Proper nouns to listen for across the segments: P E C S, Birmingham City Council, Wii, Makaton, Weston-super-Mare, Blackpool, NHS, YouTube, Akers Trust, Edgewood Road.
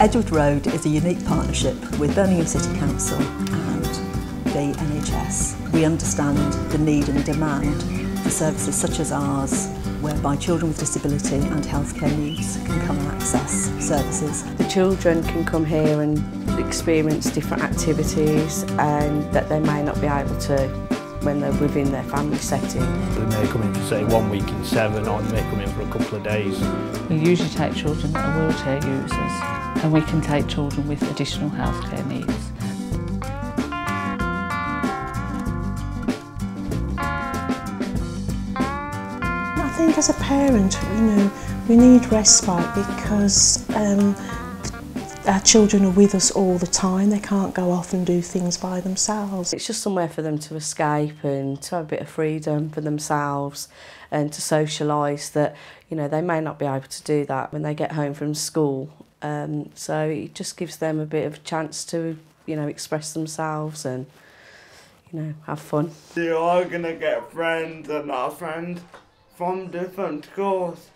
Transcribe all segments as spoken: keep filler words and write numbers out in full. Edgewood Road is a unique partnership with Birmingham City Council and the N H S. We understand the need and demand for services such as ours, whereby children with disability and healthcare needs can come and access services. The children can come here and experience different activities and that they may not be able to when they're within their family setting. They may come in for say one week in seven, or they may come in for a couple of days. We usually take children that are wheelchair users, and we can take children with additional healthcare needs. I think as a parent, you know, we need respite because um, our children are with us all the time. They can't go off and do things by themselves. It's just somewhere for them to escape and to have a bit of freedom for themselves and to socialise that, you know, they may not be able to do that when they get home from school. Um, so it just gives them a bit of a chance to, you know, express themselves and, you know, have fun. You are going to get friends and our friends from different schools.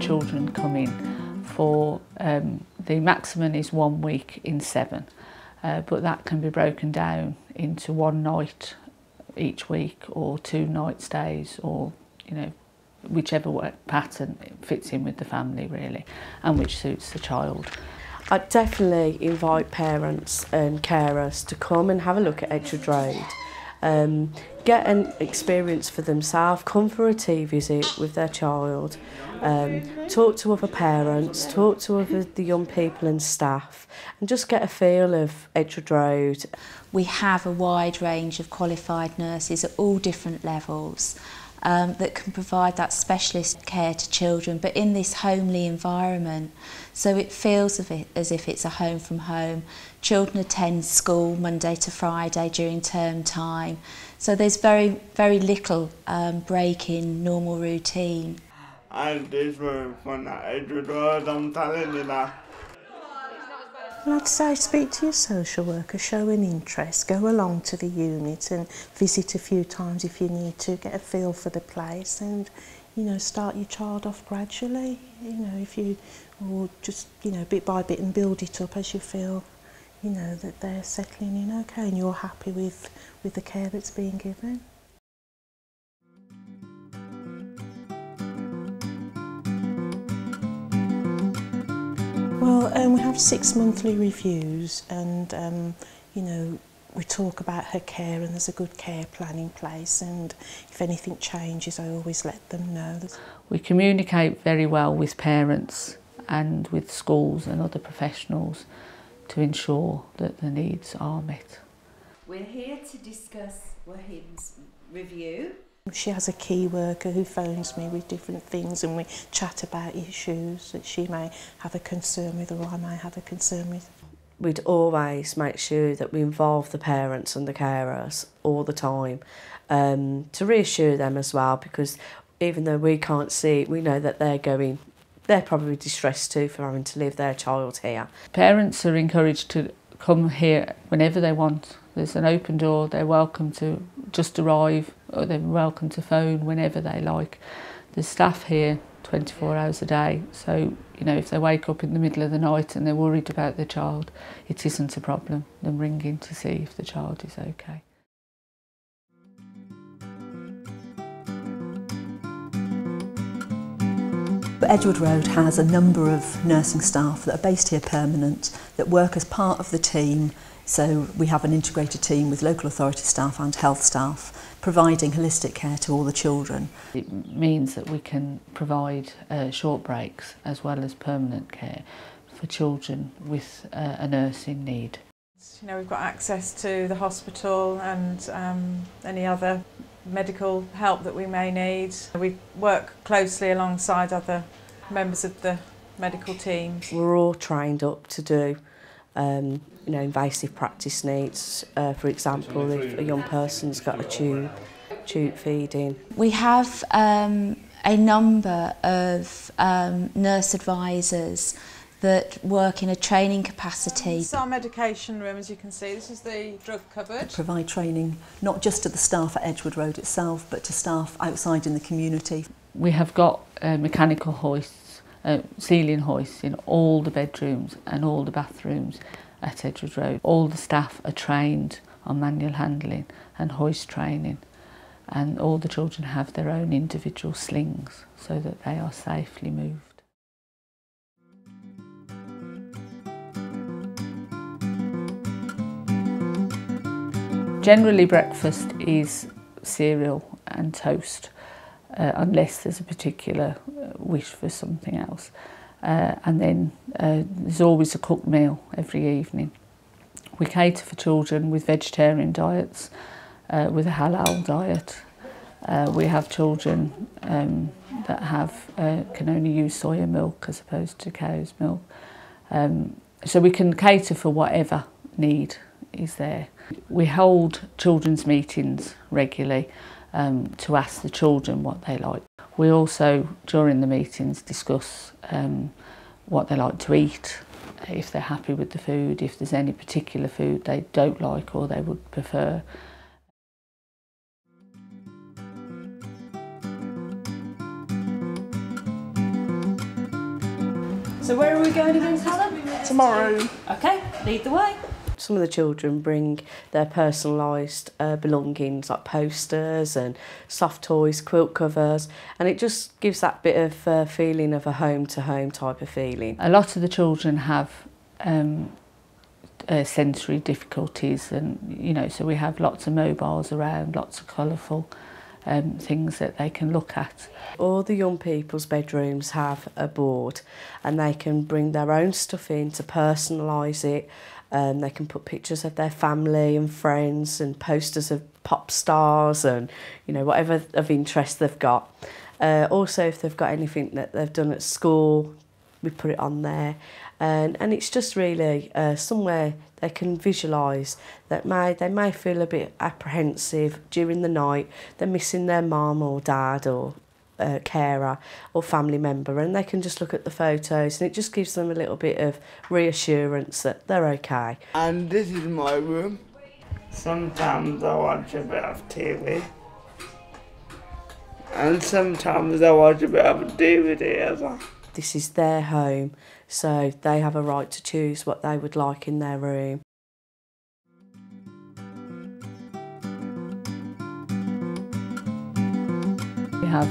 Children come in for, um, the maximum is one week in seven, uh, but that can be broken down into one night each week or two night stays, or, you know, whichever work pattern fits in with the family really and which suits the child. I'd definitely invite parents and carers to come and have a look at Edgewood Road, um, get an experience for themselves, come for a tea visit with their child, um, talk to other parents, talk to other the young people and staff, and just get a feel of Edgewood Road. We have a wide range of qualified nurses at all different levels Um, that can provide that specialist care to children, but in this homely environment. So it feels as if it's a home from home. Children attend school Monday to Friday during term time, so there's very, very little um, break in normal routine. And it's very fun at Edgewood Road, I'm telling you that. And I'd say speak to your social worker, show an interest, go along to the unit and visit a few times if you need to, get a feel for the place and, you know, start your child off gradually, you know, if you, or just, you know, bit by bit and build it up as you feel, you know, that they're settling in okay and you're happy with, with the care that's being given. Well, um, we have six monthly reviews and, um, you know, we talk about her care and there's a good care plan in place, and if anything changes I always let them know. We communicate very well with parents and with schools and other professionals to ensure that the needs are met. We're here to discuss Wahim's review. She has a key worker who phones me with different things and we chat about issues that she may have a concern with or I may have a concern with. We'd always make sure that we involve the parents and the carers all the time, um, to reassure them as well, because even though we can't see it, we know that they're going, they're probably distressed too for having to leave their child here. Parents are encouraged to come here whenever they want. There's an open door, they're welcome to just arrive or they're welcome to phone whenever they like. There's staff here twenty-four hours a day, so, you know, if they wake up in the middle of the night and they're worried about their child, it isn't a problem them ringing to see if the child is okay. But Edgewood Road has a number of nursing staff that are based here permanent, that work as part of the team. So we have an integrated team with local authority staff and health staff providing holistic care to all the children. It means that we can provide uh, short breaks as well as permanent care for children with uh, a nurse in need. You know, we've got access to the hospital and um, any other medical help that we may need. We work closely alongside other members of the medical team. We're all trained up to do Um, you know, invasive practice needs. Uh, for example, if a young person's got a tube, tube feeding. We have um, a number of um, nurse advisors that work in a training capacity. This is our medication room, as you can see. This is the drug cupboard. We provide training not just to the staff at Edgewood Road itself, but to staff outside in the community. We have got uh, mechanical hoists, uh, ceiling hoists in all the bedrooms and all the bathrooms at Edgewood Road. All the staff are trained on manual handling and hoist training, and all the children have their own individual slings so that they are safely moved. Generally, breakfast is cereal and toast, uh, unless there's a particular wish for something else. Uh, and then uh, there's always a cooked meal every evening. We cater for children with vegetarian diets, uh, with a halal diet. Uh, we have children um, that have uh, can only use soya milk as opposed to cow's milk. Um, so we can cater for whatever need is there. We hold children's meetings regularly um, to ask the children what they like. We also, during the meetings, discuss um, what they like to eat, if they're happy with the food, if there's any particular food they don't like or they would prefer. So where are we going again, Helen? Tomorrow. Okay, lead the way. Some of the children bring their personalised uh, belongings, like posters and soft toys, quilt covers, and it just gives that bit of uh, feeling of a home-to-home type of feeling. A lot of the children have um, uh, sensory difficulties, and you know, so we have lots of mobiles around, lots of colourful Um, things that they can look at. All the young people's bedrooms have a board, and they can bring their own stuff in to personalise it. Um, they can put pictures of their family and friends and posters of pop stars and, you know, whatever of interest they've got. Uh, also, if they've got anything that they've done at school, we put it on there, and and it's just really uh, somewhere they can visualise that may they may feel a bit apprehensive during the night. They're missing their mum or dad or uh, carer or family member, and they can just look at the photos, and it just gives them a little bit of reassurance that they're okay. And this is my room. Sometimes I watch a bit of T V, and sometimes I watch a bit of D V D as well. This is their home, so they have a right to choose what they would like in their room. We have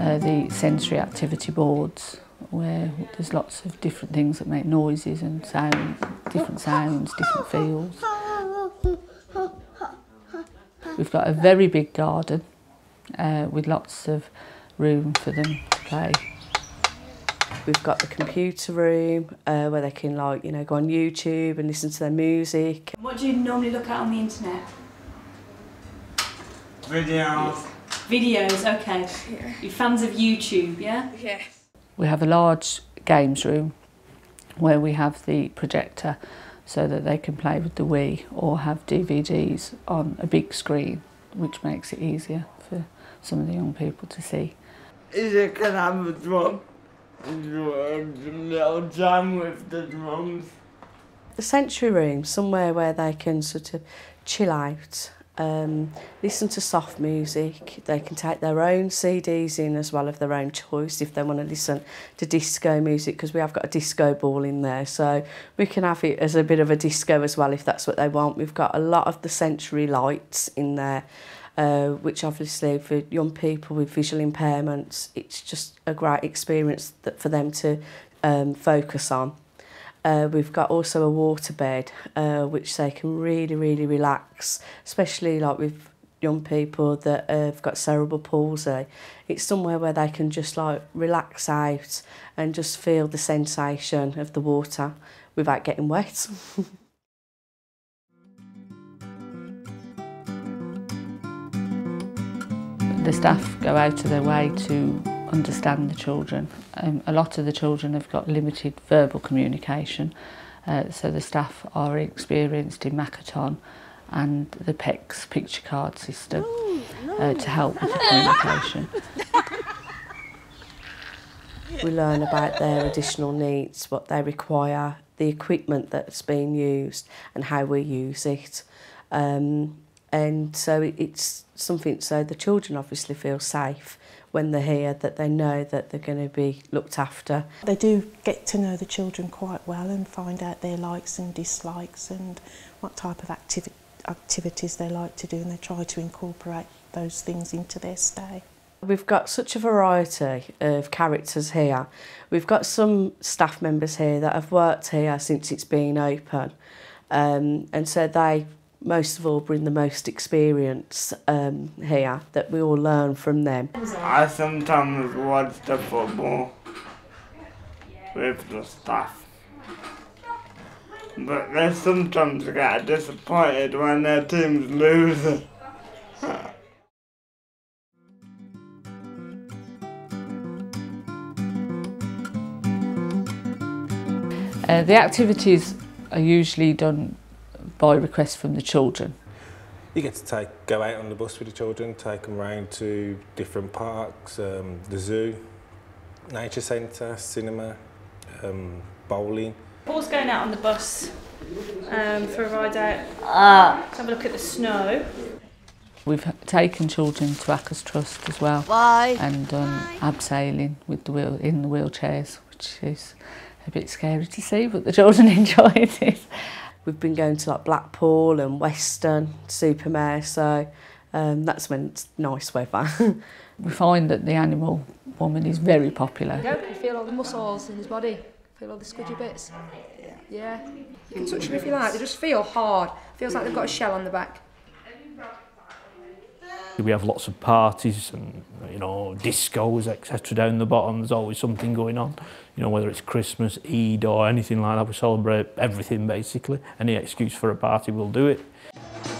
uh, the sensory activity boards, where there's lots of different things that make noises and sounds, different sounds, different feels. We've got a very big garden uh, with lots of room for them to play. We've got the computer room uh, where they can, like, you know, go on YouTube and listen to their music. What do you normally look at on the internet? Videos. Videos, okay. Yeah. You're fans of YouTube, yeah? Yes. We have a large games room where we have the projector so that they can play with the Wii or have D V Ds on a big screen, which makes it easier for some of the young people to see. Is it because I'm a drum? Little jam with the drums. The sensory room, somewhere where they can sort of chill out, um, listen to soft music. They can take their own C Ds in as well, of their own choice, if they want to listen to disco music, because we have got a disco ball in there, so we can have it as a bit of a disco as well if that's what they want. We've got a lot of the sensory lights in there. Uh, which obviously for young people with visual impairments, it's just a great experience that for them to um, focus on. Uh, we've got also a waterbed uh, which they can really, really relax, especially like with young people that uh, have got cerebral palsy. It's somewhere where they can just like relax out and just feel the sensation of the water without getting wet. The staff go out of their way to understand the children. Um, a lot of the children have got limited verbal communication, uh, so the staff are experienced in Makaton and the P E C S picture card system uh, to help with the communication. We learn about their additional needs, what they require, the equipment that's being used and how we use it. Um, and so it, it's something, so the children obviously feel safe when they're here, that they know that they're going to be looked after. They do get to know the children quite well and find out their likes and dislikes and what type of activity activities they like to do, and they try to incorporate those things into their stay. We've got such a variety of characters here. We've got some staff members here that have worked here since it's been open, um, and so they most of all bring the most experience um, here that we all learn from them. I sometimes watch the football with the staff, but they sometimes get disappointed when their team's losing. Uh, the activities are usually done by request from the children. You get to take, go out on the bus with the children, take them round to different parks, um, the zoo, nature centre, cinema, um, bowling. Paul's going out on the bus um, for a ride out, ah. have a look at the snow. We've taken children to Akers Trust as well. Bye. And done um, abseiling with the wheel, in the wheelchairs, which is a bit scary to see, but the children enjoyed it. We've been going to like Blackpool and Weston-super-Mare, so um, that's when it's nice weather. We find that the animal woman is very popular. Yeah, you feel all the muscles in his body. Feel all the squidgy bits. Yeah. Yeah. You can touch them if you like. They just feel hard. Feels like they've got a shell on the back. We have lots of parties and, you know, discos, et cetera. Down the bottom, there's always something going on. You know, whether it's Christmas, Eid, or anything like that, we celebrate everything basically. Any excuse for a party, we'll do it.